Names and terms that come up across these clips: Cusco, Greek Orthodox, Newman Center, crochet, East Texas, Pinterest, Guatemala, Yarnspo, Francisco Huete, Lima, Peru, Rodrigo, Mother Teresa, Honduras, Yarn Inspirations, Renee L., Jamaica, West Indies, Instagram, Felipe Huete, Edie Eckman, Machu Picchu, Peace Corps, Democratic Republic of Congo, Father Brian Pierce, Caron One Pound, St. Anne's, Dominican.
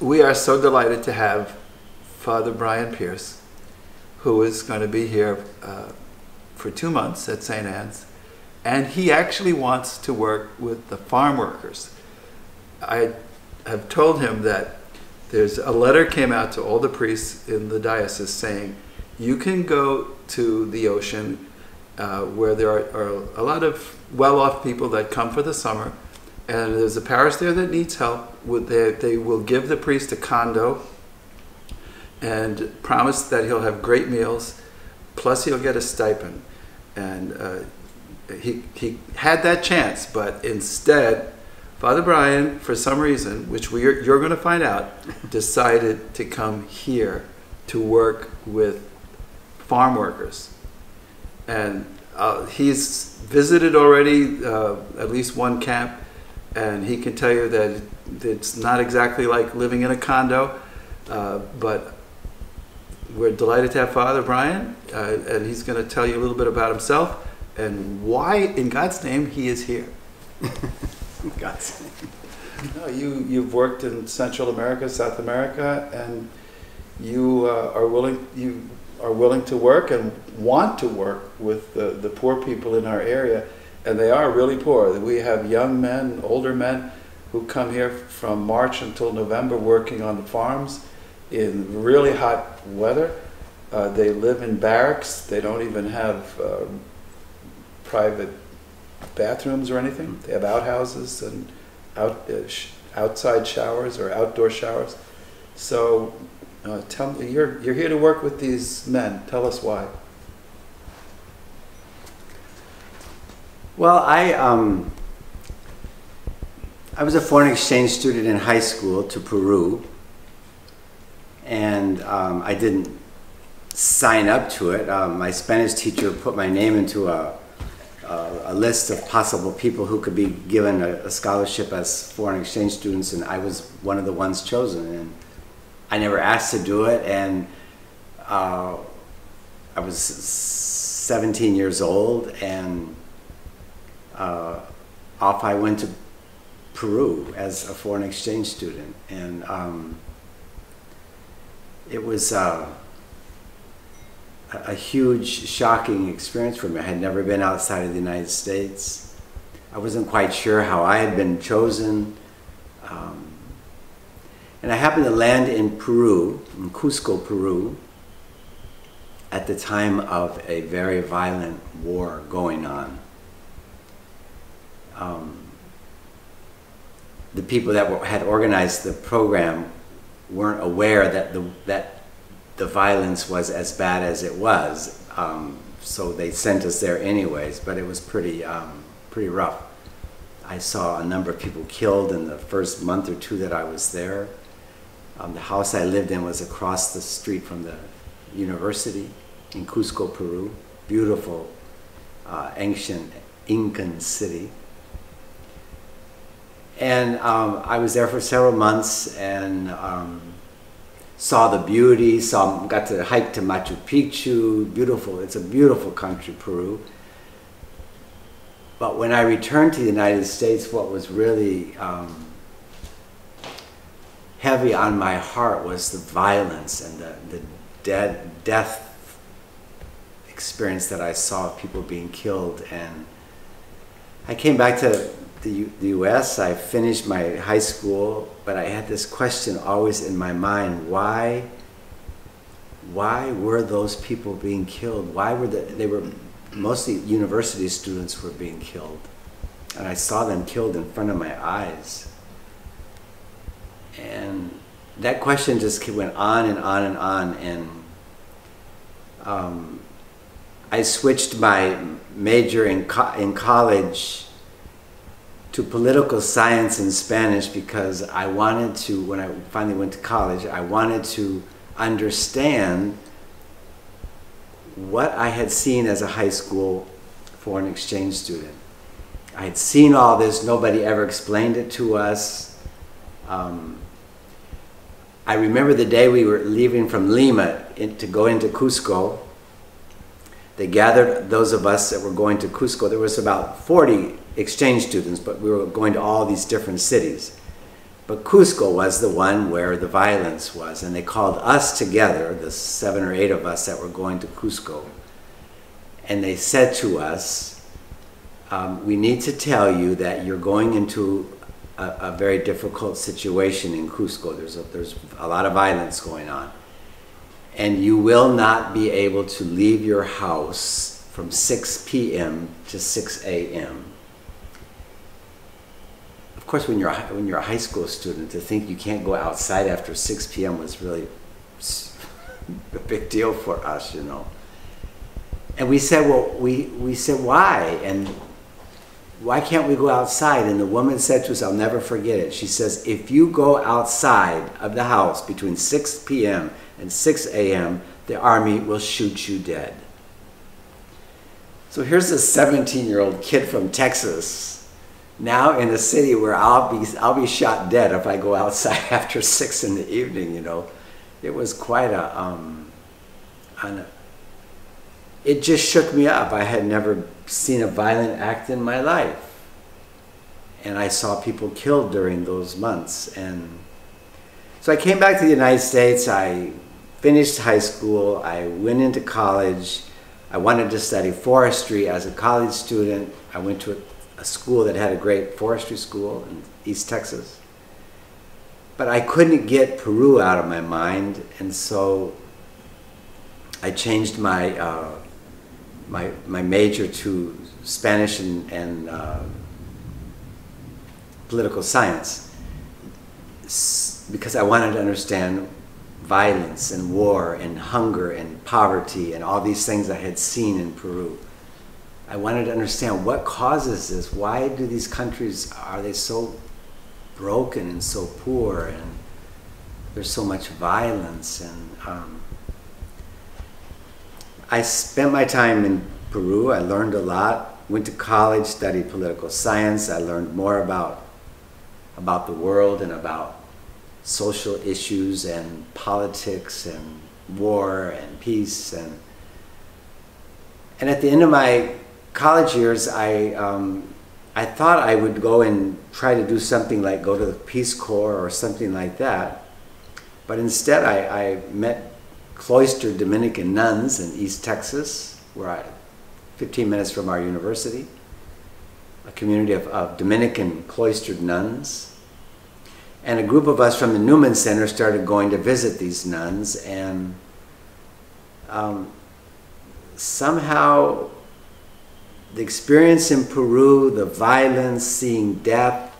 We are so delighted to have Father Brian Pierce, who is going to be here for 2 months at St. Anne's, and he actually wants to work with the farm workers. I have told him that there's a letter came out to all the priests in the diocese saying, you can go to the ocean where there are a lot of well-off people that come for the summer, and there's a parish there that needs help. They will give the priest a condo and promise that he'll have great meals, plus he'll get a stipend. And he had that chance, but instead, Father Brian, for some reason, which you're going to find out, decided to come here to work with farm workers. And he's visited already at least one camp, and he can tell you that it's not exactly like living in a condo, but we're delighted to have Father Brian, and he's going to tell you a little bit about himself and why, in God's name, he is here. God's name. No, you've worked in Central America, South America, and you are willing to work and want to work with the poor people in our area, and they are really poor. We have young men, older men, who come here from March until November working on the farms in really hot weather. They live in barracks. They don't even have private bathrooms or anything. They have outhouses and outside showers or outdoor showers. So tell me, you're here to work with these men. Tell us why. Well, I was a foreign exchange student in high school to Peru, and I didn't sign up to it. My Spanish teacher put my name into a list of possible people who could be given a scholarship as foreign exchange students, and I was one of the ones chosen. And I never asked to do it, and I was 17 years old, and off I went to Peru as a foreign exchange student, and it was a huge, shocking experience for me. I had never been outside of the United States. I wasn't quite sure how I had been chosen, and I happened to land in Peru, in Cusco, Peru, at the time of a very violent war going on. The people that had organized the program weren't aware that the violence was as bad as it was, so they sent us there anyways. But it was pretty rough. I saw a number of people killed in the first month or two that I was there. The house I lived in was across the street from the university in Cusco, Peru. Beautiful, ancient Incan city. And I was there for several months, and saw the beauty, got to hike to Machu Picchu. Beautiful, it's a beautiful country, Peru. But when I returned to the United States, what was really heavy on my heart was the violence and the death experience that I saw of people being killed. And I came back to the U.S. I finished my high school, but I had this question always in my mind: why were those people being killed? Why were they were mostly university students were being killed, and I saw them killed in front of my eyes. And that question just went on and on and on, and I switched my major in college to political science and Spanish, because I wanted to, when I finally went to college, I wanted to understand what I had seen as a high school foreign exchange student. I had seen all this, nobody ever explained it to us. I remember the day we were leaving from Lima to go into Cusco. They gathered those of us that were going to Cusco. There was about 40 exchange students, but we were going to all these different cities. But Cusco was the one where the violence was, and they called us together, the 7 or 8 of us that were going to Cusco, and they said to us, we need to tell you that you're going into a very difficult situation in Cusco. There's a lot of violence going on, and you will not be able to leave your house from 6 p.m. to 6 a.m. Of course, when you're a high school student, to think you can't go outside after 6 p.m. was really a big deal for us, you know. And we said, well, we said, why? And why can't we go outside? And the woman said to us, I'll never forget it. She says, if you go outside of the house between 6 p.m. and 6 a.m., the army will shoot you dead. So here's this 17-year-old kid from Texas, now in a city where I'll be shot dead if I go outside after 6 in the evening, you know. It was quite a, it just shook me up. I had never seen a violent act in my life. And I saw people killed during those months. And so I came back to the United States. I finished high school. I went into college. I wanted to study forestry as a college student. I went to a school that had a great forestry school in East Texas. But I couldn't get Peru out of my mind, and so I changed my my major to Spanish and political science, because I wanted to understand violence and war and hunger and poverty and all these things I had seen in Peru. I wanted to understand what causes this. Why do these countries, are they so broken and so poor, and there's so much violence? And I spent my time in Peru. I learned a lot. Went to college, studied political science. I learned more about the world and about social issues and politics and war and peace. And at the end of my college years, I thought I would go and try to do something like go to the Peace Corps or something like that. But instead, I met cloistered Dominican nuns in East Texas, where 15 minutes from our university, a community of Dominican cloistered nuns. And a group of us from the Newman Center started going to visit these nuns, and somehow the experience in Peru, the violence, seeing death,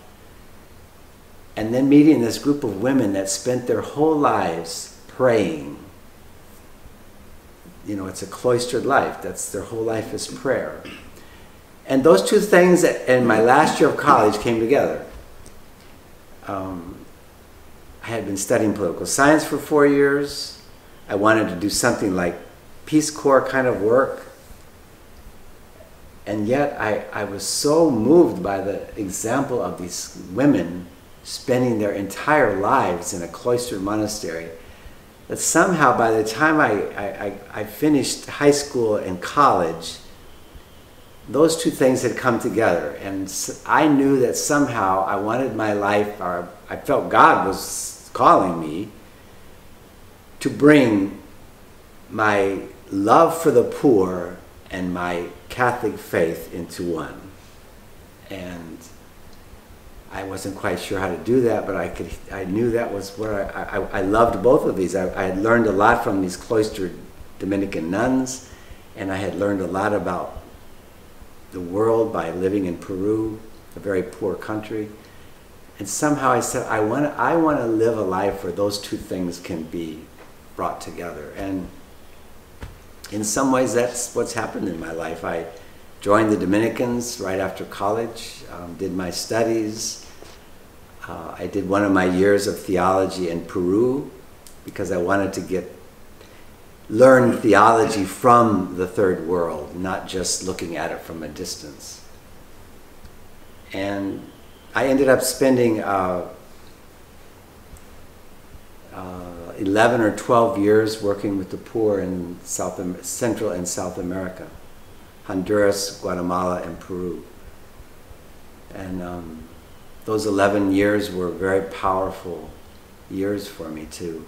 and then meeting this group of women that spent their whole lives praying. You know, it's a cloistered life. That's their whole life is prayer. And those two things in my last year of college came together. I had been studying political science for 4 years. I wanted to do something like Peace Corps kind of work. And yet I was so moved by the example of these women spending their entire lives in a cloistered monastery that somehow by the time I finished high school and college, those two things had come together. And I knew that somehow I wanted my life, or I felt God was calling me to bring my love for the poor and my Catholic faith into one. And I wasn't quite sure how to do that, but I knew that was where I loved both of these. I had learned a lot from these cloistered Dominican nuns, and I had learned a lot about the world by living in Peru, a very poor country. And somehow I said, I want to live a life where those two things can be brought together. And in some ways, that's what's happened in my life. I joined the Dominicans right after college, did my studies. I did one of my years of theology in Peru because I wanted to learn theology from the Third World, not just looking at it from a distance. And I ended up spending 11 or 12 years working with the poor in Central and South America, Honduras, Guatemala, and Peru. And those 11 years were very powerful years for me to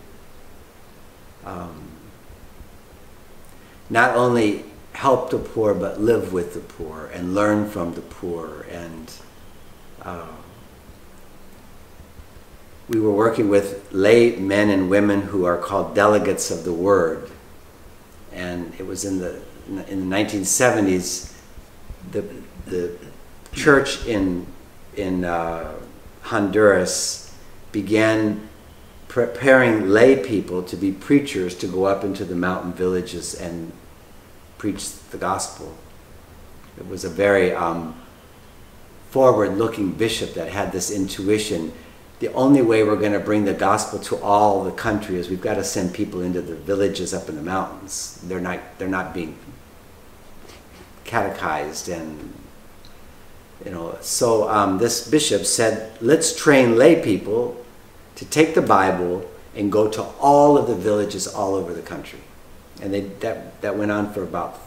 not only help the poor, but live with the poor and learn from the poor. And we were working with lay men and women who are called delegates of the word. And it was in the 1970s, the church in Honduras began preparing lay people to be preachers, to go up into the mountain villages and preach the gospel. It was a very forward-looking bishop that had this intuition. The only way we're going to bring the gospel to all the country is we've got to send people into the villages up in the mountains. They're not being catechized, and you know. So this bishop said, let's train lay people to take the Bible and go to all of the villages all over the country. And that went on for about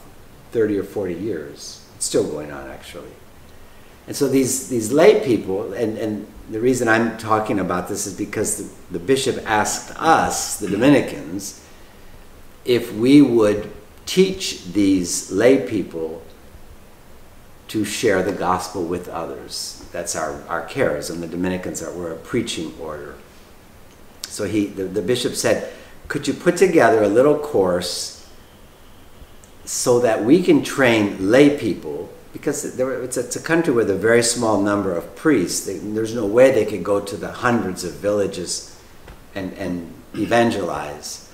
30 or 40 years. It's still going on, actually. And so these lay people, and the reason I'm talking about this is because the bishop asked us, the Dominicans, if we would teach these lay people to share the gospel with others. That's our charism. The Dominicans were a preaching order. So the bishop said, could you put together a little course so that we can train lay people? Because it's a country with a very small number of priests. There's no way they could go to the hundreds of villages and evangelize.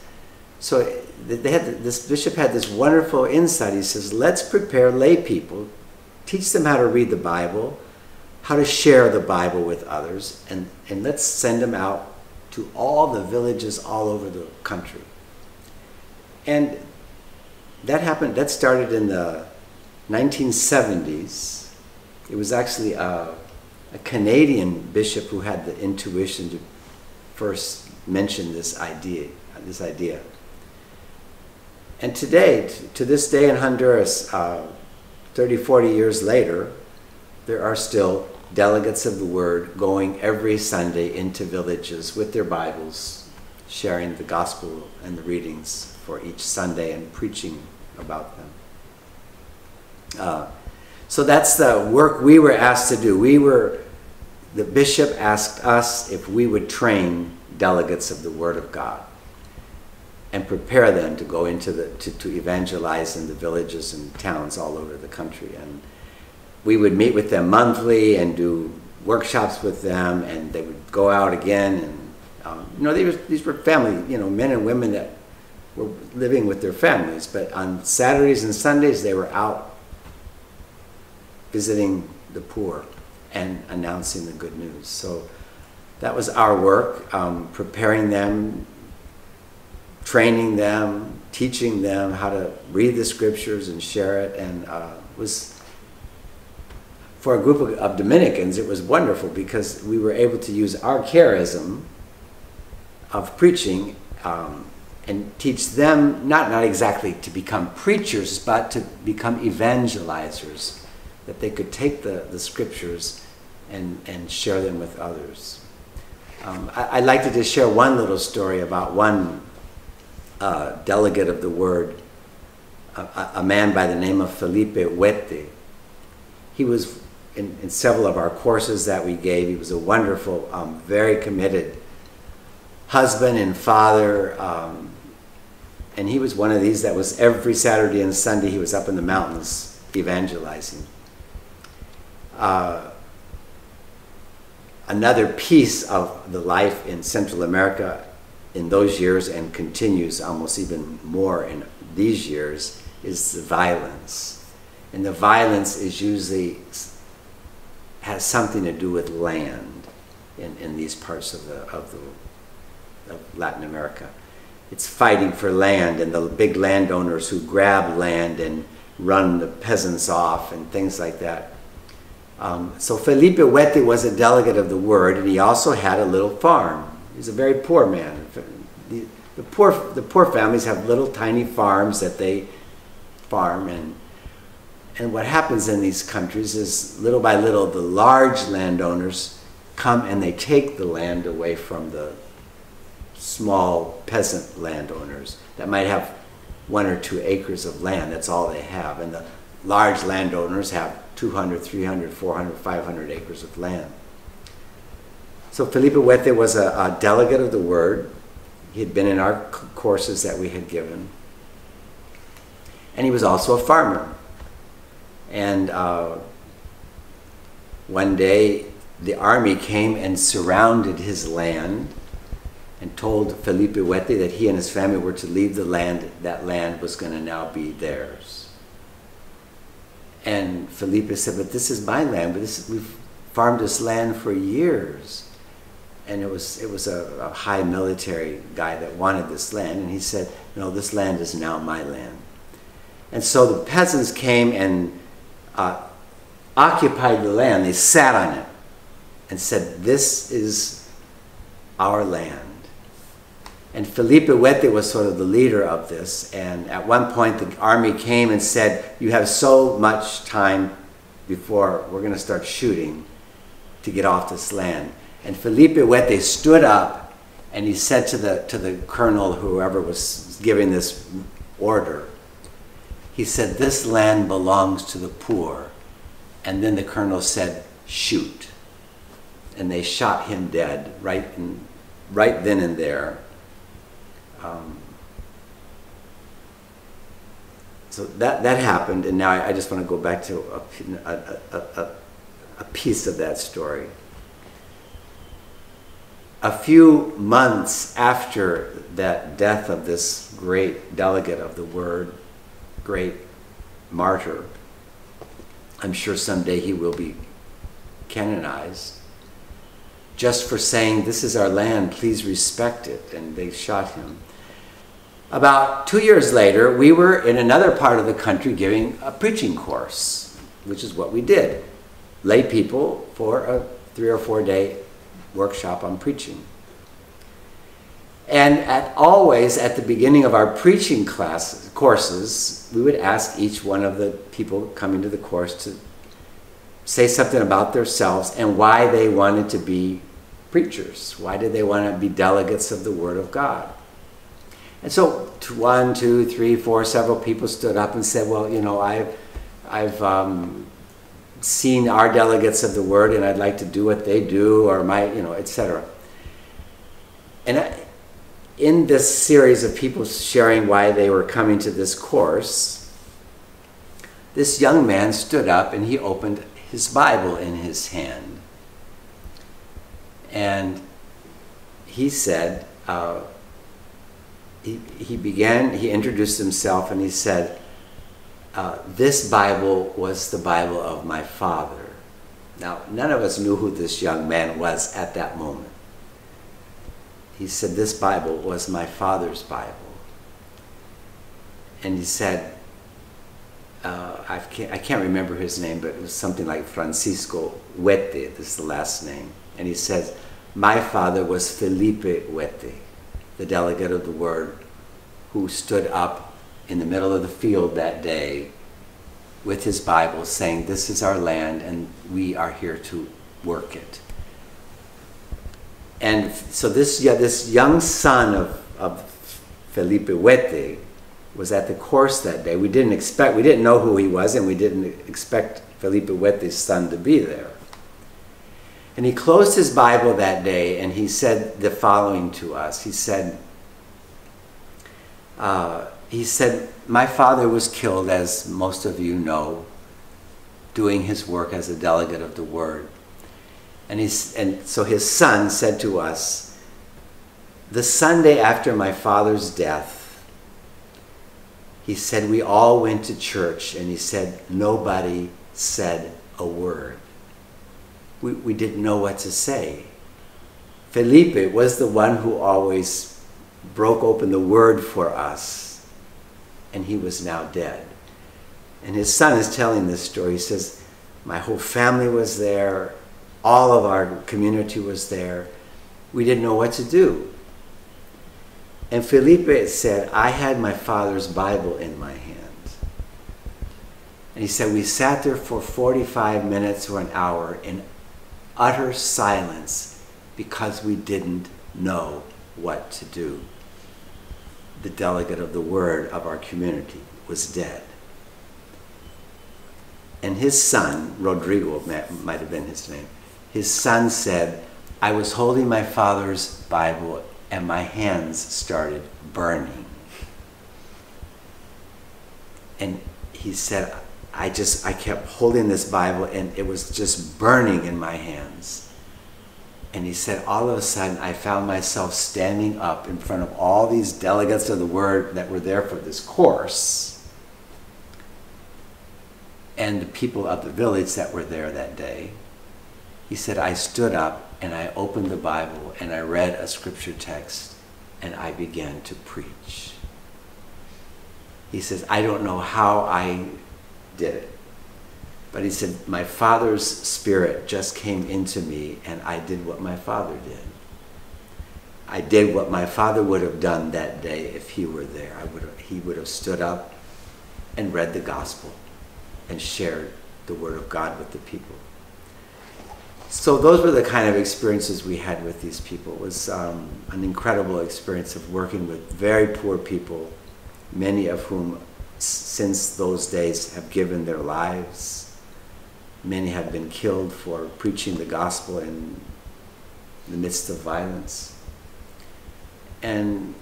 So this bishop had this wonderful insight. He says, let's prepare lay people, teach them how to read the Bible, how to share the Bible with others, and let's send them out to all the villages all over the country. And that happened, that started in the 1970s. It was actually a Canadian bishop who had the intuition to first mention this idea. And today, to this day in Honduras, 30, 40 years later, there are still delegates of the word going every Sunday into villages with their Bibles, sharing the gospel and the readings for each Sunday and preaching about them. So that's the work we were asked to do. The bishop asked us if we would train delegates of the Word of God and prepare them to go into to evangelize in the villages and towns all over the country. And we would meet with them monthly and do workshops with them, and they would go out again. And you know, these were family, you know, men and women that were living with their families. But on Saturdays and Sundays, they were out visiting the poor and announcing the good news. So that was our work, preparing them, training them, teaching them how to read the scriptures and share it. And was, for a group of Dominicans, it was wonderful because we were able to use our charism of preaching and teach them not exactly to become preachers, but to become evangelizers, that they could take the scriptures and share them with others. I'd like to just share one little story about one delegate of the word, a man by the name of Felipe Huete. He was in several of our courses that we gave. He was a wonderful, very committed husband and father, and he was one of these that was every Saturday and Sunday he was up in the mountains evangelizing. Another piece of the life in Central America in those years, and continues almost even more in these years, is the violence. And the violence is usually has something to do with land in these parts of Latin America. It's fighting for land, and the big landowners who grab land and run the peasants off and things like that. So Felipe Huete was a delegate of the word, and he also had a little farm. He was a very poor man. The poor families have little tiny farms that they farm, and what happens in these countries is little by little the large landowners come and they take the land away from the small peasant landowners that might have 1 or 2 acres of land. That's all they have. And the large landowners have 200, 300, 400, 500 acres of land. So Felipe Huete was a delegate of the Word. He had been in our courses that we had given. And he was also a farmer. And one day, the army came and surrounded his land and told Felipe Huete that he and his family were to leave the land. That land was going to now be theirs. And Felipe said, but this is my land. But this is, we've farmed this land for years. And it was a high military guy that wanted this land. And he said, no, this land is now my land. And so the peasants came and occupied the land. They sat on it and said, this is our land. And Felipe Huete was sort of the leader of this. And at one point, the army came and said, you have so much time before we're going to start shooting to get off this land. And Felipe Huete stood up and he said to the colonel, whoever was giving this order, he said, this land belongs to the poor. And then the colonel said, shoot. And they shot him dead right then and there. So that happened. And now I just want to go back to a piece of that story. A few months after that death of this great delegate of the Word, great martyr, I'm sure someday he will be canonized, just for saying, this is our land, please respect it, and they shot him. About 2 years later, we were in another part of the country giving a preaching course, which is what we did, lay people for a 3 or 4 day workshop on preaching. And always at the beginning of our preaching courses, we would ask each one of the people coming to the course to say something about themselves and why they wanted to be preachers. Why did they want to be delegates of the Word of God? And so 1, 2, 3, 4, several people stood up and said, well, you know, I've seen our delegates of the Word and I'd like to do what they do, or my, you know, etc. And in this series of people sharing why they were coming to this course, this young man stood up and he opened his Bible in his hand. And he said, he introduced himself and he said, this Bible was the Bible of my father. Now, none of us knew who this young man was at that moment. He said, this Bible was my father's Bible. And he said, I can't remember his name, but it was something like Francisco Huete, this is the last name. And he says, my father was Felipe Huete, the delegate of the Word, who stood up in the middle of the field that day with his Bible saying, this is our land and we are here to work it. And so this young son of Felipe Huete was at the course that day. We didn't know who he was, and we didn't expect Felipe Huete's son to be there. And he closed his Bible that day, and he said the following to us. He said, my father was killed, as most of you know, doing his work as a delegate of the Word. And so his son said to us, the Sunday after my father's death, he said, we all went to church, and he said, nobody said a word. We didn't know what to say. Felipe was the one who always broke open the Word for us, and he was now dead. And his son is telling this story. He says, my whole family was there. All of our community was there. We didn't know what to do. And Felipe said, I had my father's Bible in my hand. And he said, we sat there for 45 minutes or an hour in utter silence because we didn't know what to do. The delegate of the word of our community was dead. And his son, Rodrigo might have been his name, his son said, I was holding my father's Bible and my hands started burning. And he said, I kept holding this Bible and it was just burning in my hands. And he said, all of a sudden, I found myself standing up in front of all these delegates of the word that were there for this course and the people of the village that were there that day. He said, I stood up and I opened the Bible and I read a scripture text and I began to preach. He says, I don't know how I did it. But he said, my father's spirit just came into me and I did what my father did. I did what my father would have done that day if he were there. He would have stood up and read the gospel and shared the word of God with the people. So those were the kind of experiences we had with these people. It was an incredible experience of working with very poor people, many of whom since those days have given their lives. Many have been killed for preaching the gospel in the midst of violence. And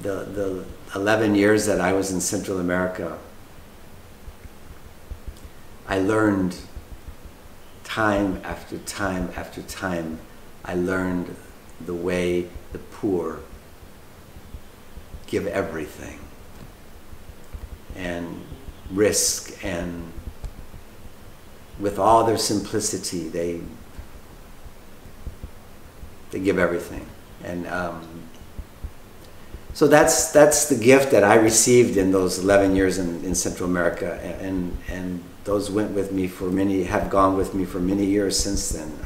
the 11 years that I was in Central America, I learned time after time after time, I learned the way the poor give everything and risk, and with all their simplicity they give everything. And so that's the gift that I received in those 11 years in Central America, and those went with me for many, have gone with me for many years since then.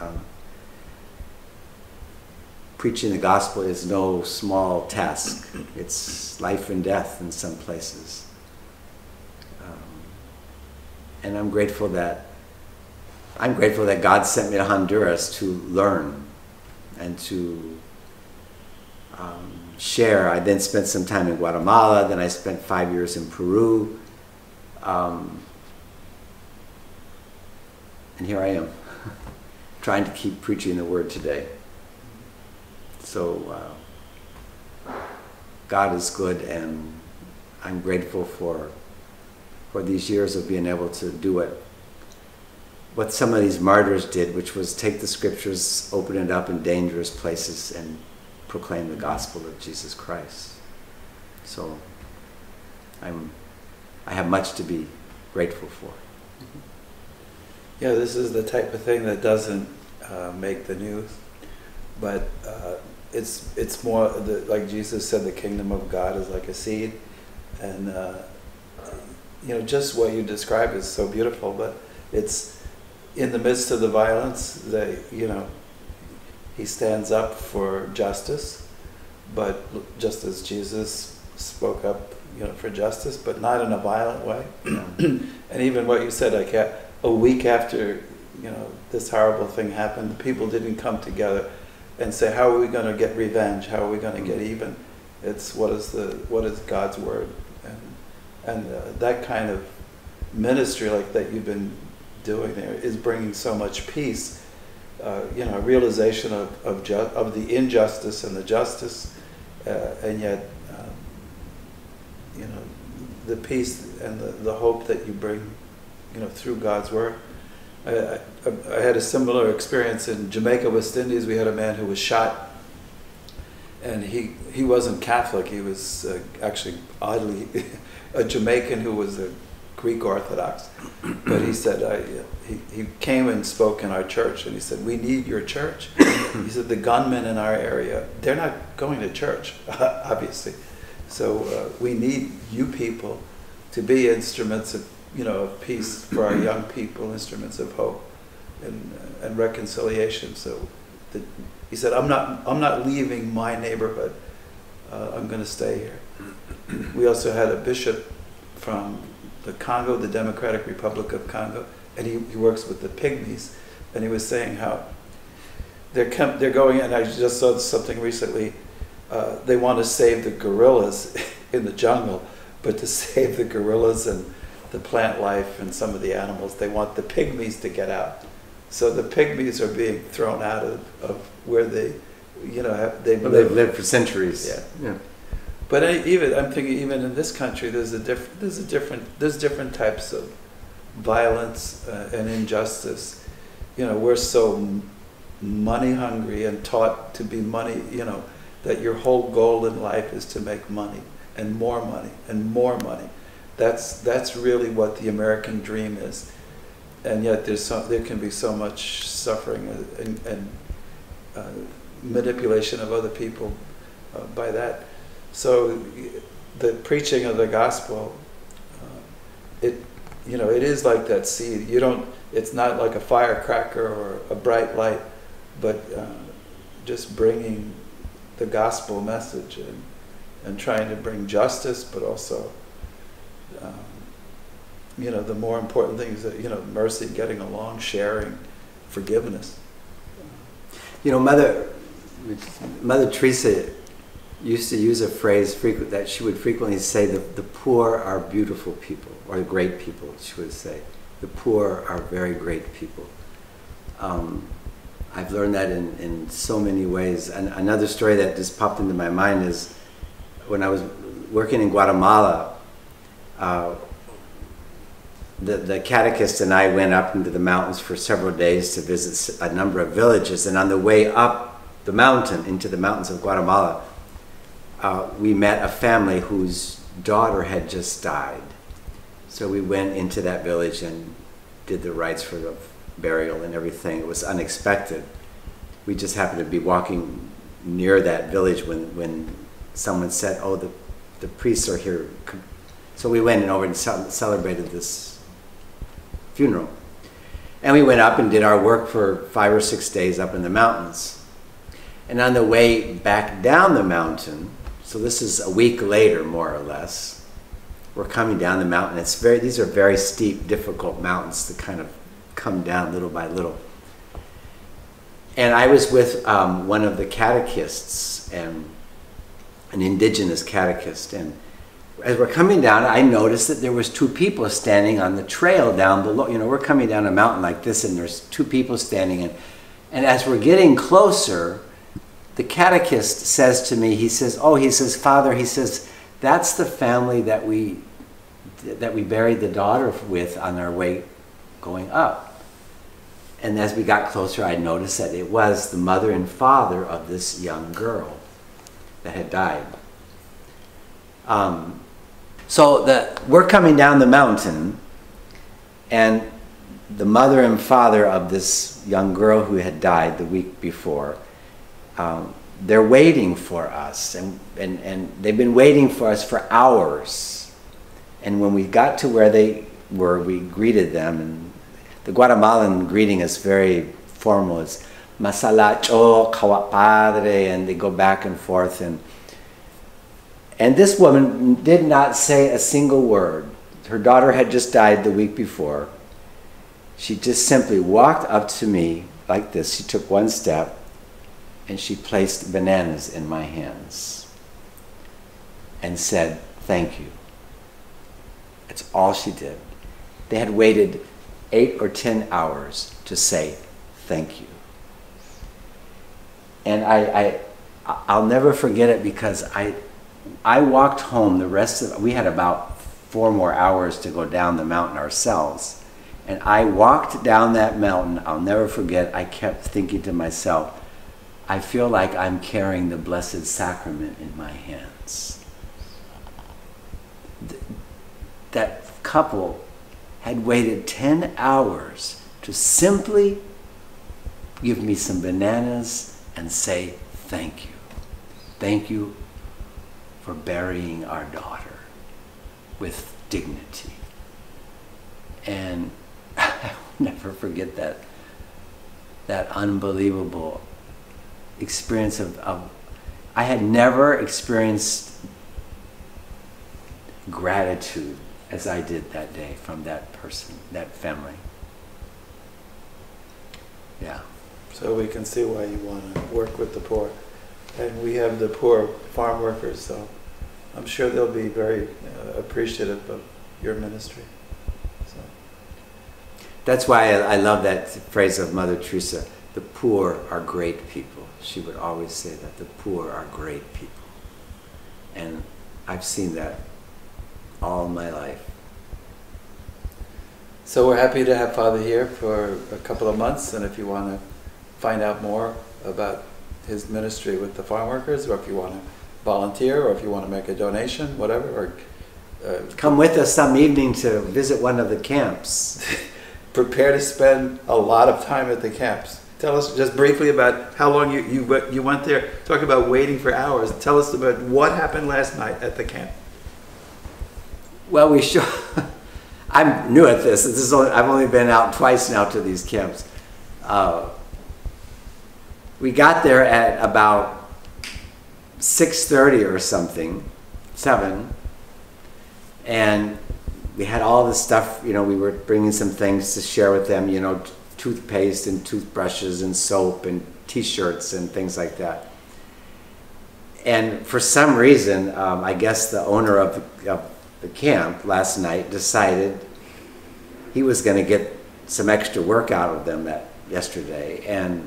Preaching the gospel is no small task. It's life and death in some places. And I'm grateful that God sent me to Honduras to learn and to share. I then spent some time in Guatemala, then I spent 5 years in Peru. And here I am, trying to keep preaching the word today. So God is good, and I'm grateful for these years of being able to do what some of these martyrs did, which was take the scriptures, open it up in dangerous places, and proclaim the gospel of Jesus Christ. So I have much to be grateful for. Yeah, this is the type of thing that doesn't make the news, but it's more like Jesus said, the kingdom of God is like a seed, and you know, just what you describe is so beautiful. But it's in the midst of the violence that, you know, he stands up for justice, but just as Jesus spoke up, you know, for justice, but not in a violent way. And even what you said, I can't. A week after, you know, this horrible thing happened, the people didn't come together and say, "How are we going to get revenge? How are we going to get even?" It's what is God's word, and that kind of ministry like that you've been doing there is bringing so much peace. You know, a realization of the injustice and the justice, and yet, you know, the peace and the hope that you bring. You know, through God's word. I had a similar experience in Jamaica, West Indies. We had a man who was shot, and he wasn't Catholic. He was actually, oddly, a Jamaican who was a Greek Orthodox. But he said, he came and spoke in our church, and he said, "We need your church." He said, "The gunmen in our area, they're not going to church, obviously. So we need you people to be instruments of, you know, of peace for our young people, instruments of hope and reconciliation." So he said, I'm not leaving my neighborhood. I'm going to stay here." We also had a bishop from the Congo, the Democratic Republic of Congo, and he works with the pygmies. and he was saying how they're going, and I just saw something recently, they want to save the gorillas in the jungle, but to save the gorillas and the plant life and some of the animals, they want the pygmies to get out. So the pygmies are being thrown out of where they, you know, they've lived for centuries. Yeah, yeah. But I'm thinking even in this country, there's different types of violence and injustice. You know, we're so money hungry and taught to be money. You know, that your whole goal in life is to make money and more money and more money. That's really what the American dream is. And yet there can be so much suffering and manipulation of other people by that. So the preaching of the gospel, it is like that seed. It's not like a firecracker or a bright light, but just bringing the gospel message and trying to bring justice, but also you know, the more important things that, you know, mercy, getting along, sharing, forgiveness. You know, Mother Teresa used to use a phrase that she would frequently say, the poor are beautiful people, or great people, she would say. The poor are very great people. I've learned that in so many ways. And another story that just popped into my mind is when I was working in Guatemala, the catechist and I went up into the mountains for several days to visit a number of villages, and on the way up the mountain into the mountains of Guatemala, we met a family whose daughter had just died. So we went into that village and did the rites for the burial and everything. It was unexpected. We just happened to be walking near that village when someone said, "Oh, the priests are here." So we went over and celebrated this funeral. And we went up and did our work for 5 or 6 days up in the mountains. And on the way back down the mountain, so this is a week later, more or less, we're coming down the mountain. These are very steep, difficult mountains to kind of come down little by little. And I was with one of the catechists, an indigenous catechist, and as we're coming down, I noticed that there was two people standing on the trail down below. You know, we're coming down a mountain like this, and there's two people standing. And as we're getting closer, the catechist says to me, he says, "Father," he says, "that's the family that we buried the daughter with on our way going up." And as we got closer, I noticed that it was the mother and father of this young girl that had died. So we're coming down the mountain, and the mother and father of this young girl who had died the week before, they're waiting for us, and they've been waiting for us for hours. And when we got to where they were, we greeted them, and the Guatemalan greeting is very formal. It's "Masalacho Kawapadre," and they go back and forth. And this woman did not say a single word. Her daughter had just died the week before. She just simply walked up to me like this. She took one step, and she placed bananas in my hands and said, "Thank you." That's all she did. They had waited 8 or 10 hours to say, "Thank you." And I'll never forget it, because I walked home the rest of, we had about 4 more hours to go down the mountain ourselves. And I walked down that mountain, I'll never forget, I kept thinking to myself, I feel like I'm carrying the Blessed Sacrament in my hands. That couple had waited 10 hours to simply give me some bananas and say, "Thank you. Thank you for burying our daughter with dignity." And I'll never forget that unbelievable experience of I had never experienced gratitude as I did that day from that person, that family. Yeah. So we can see why you want to work with the poor. And we have the poor farm workers, so I'm sure they'll be very appreciative of your ministry. So. That's why I love that phrase of Mother Teresa, the poor are great people. She would always say that, the poor are great people. And I've seen that all my life. So we're happy to have Father here for a couple of months, and if you want to find out more about his ministry with the farm workers, or if you want to volunteer, or if you want to make a donation, whatever, or come with us some evening to visit one of the camps. Prepare to spend a lot of time at the camps. Tell us just briefly about how long you went there. Talk about waiting for hours. Tell us about what happened last night at the camp. Well, we sure. I'm new at this. I've only been out twice now to these camps. We got there at about 6:30 or something, 7, and we had all this stuff. You know, we were bringing some things to share with them. You know, toothpaste and toothbrushes and soap and T-shirts and things like that. And for some reason, I guess the owner of the camp last night decided he was going to get some extra work out of them yesterday, and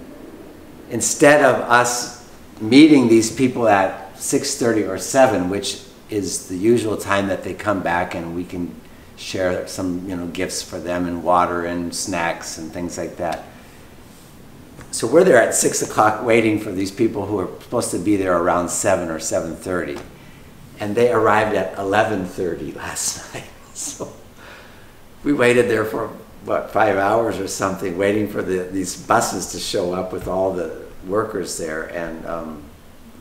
instead of us meeting these people at 6:30 or 7, which is the usual time that they come back and we can share some, you know, gifts for them and water and snacks and things like that. So we're there at 6 o'clock waiting for these people who are supposed to be there around 7 or 7:30. And they arrived at 11:30 last night. So we waited there for, what, 5 hours or something, waiting for these buses to show up with all the workers there. And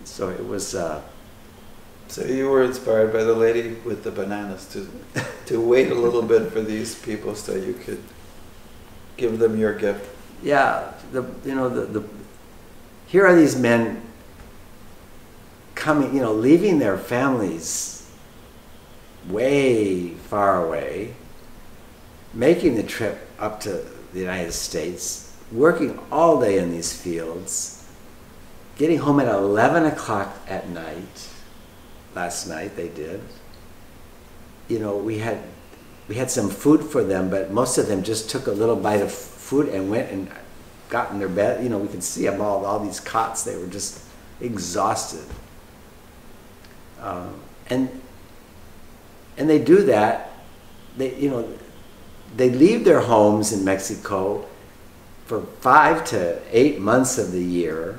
so it was... So you were inspired by the lady with the bananas to wait a little bit for these people so you could give them your gift. Yeah, here are these men coming, you know, leaving their families way far away, making the trip up to the United States, working all day in these fields, getting home at 11 o'clock at night. Last night they did. You know, we had some food for them, but most of them just took a little bite of food and went and got in their bed. You know, we could see them all these cots. They were just exhausted. And they do that. They leave their homes in Mexico for 5 to 8 months of the year,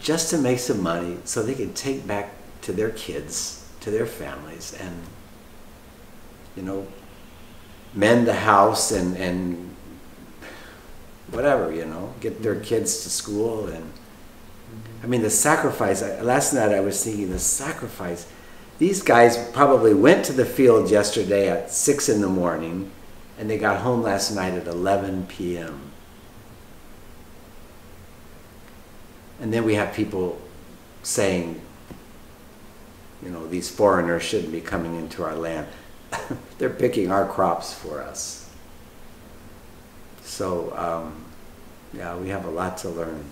just to make some money so they can take back to their kids, to their families, and, you know, mend the house and whatever, you know, get their kids to school. And I mean, the sacrifice, last night I was thinking, the sacrifice. These guys probably went to the field yesterday at 6 in the morning and they got home last night at 11 p.m. And then we have people saying, you know, these foreigners shouldn't be coming into our land. They're picking our crops for us. So, yeah, we have a lot to learn.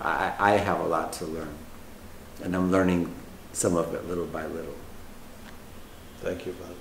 I have a lot to learn. And I'm learning some of it little by little. Thank you, Bob.